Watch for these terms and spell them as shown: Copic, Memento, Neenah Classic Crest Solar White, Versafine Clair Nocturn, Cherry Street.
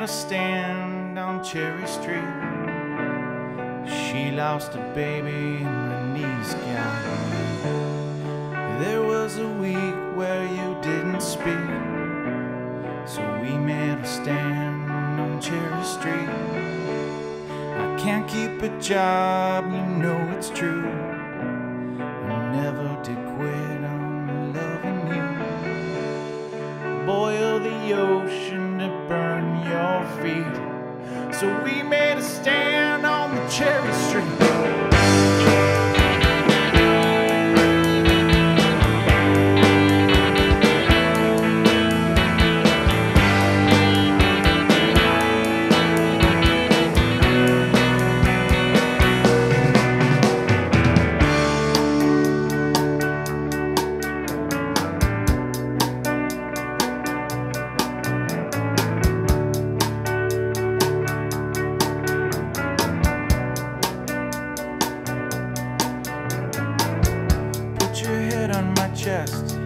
had a stand on Cherry Street. She lost a baby and her knees got weak. There was a week where you didn't speak, so we made a stand on Cherry Street. I can't keep a job, you know it's true. I never did quit on loving you. Boil the ocean to burn your feet, so we made a stand on the Cherry Street. Chest